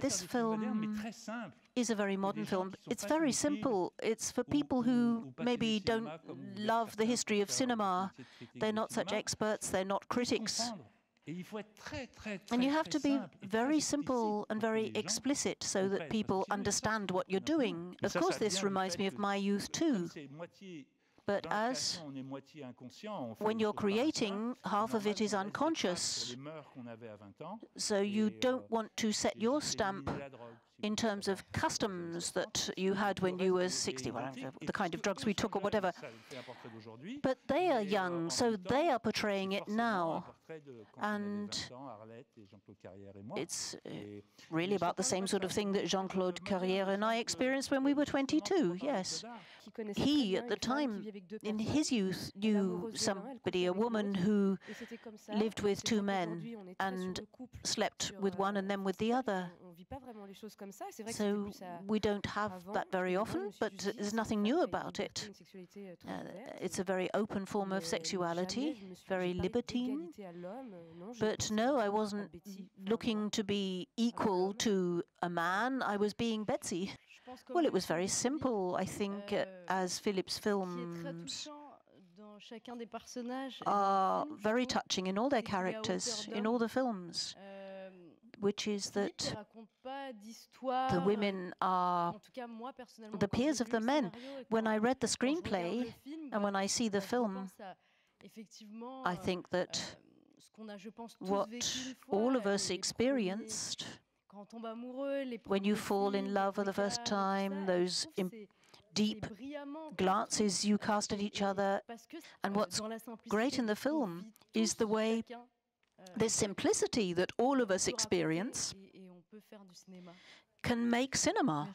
this film is a very modern film. It's very simple. It's for people who maybe don't love the history of cinema. They're not such experts. They're not critics. And you have to be very simple and very explicit so that people understand what you're doing. Of course, this reminds me of my youth, too. But as when you're creating, half of it is unconscious. So you don't want to set your stamp in terms of customs that you had when you were 60, the kind of drugs we took or whatever. But they are young, so they are portraying it now. And it's really about the same sort of thing that Jean-Claude Carrière and I experienced when we were 22, yes. He, at the time, in his youth, knew somebody, a woman who lived with two men and slept with one and then with the other. So we don't have that very often, but there's nothing new about it. It's a very open form of sexuality, very libertine. But no, I wasn't looking to be equal to a man. I was being Betsy. Well, it was very simple, I think, as Philip's films are very touching in all their characters, in all the films, which is that the women are the peers of the men. When I read the screenplay and when I see the film, I think that what all of us experienced when you fall in love for the first time, those deep glances you cast at each other. And what's great in the film is the way this simplicity that all of us experience can make cinema.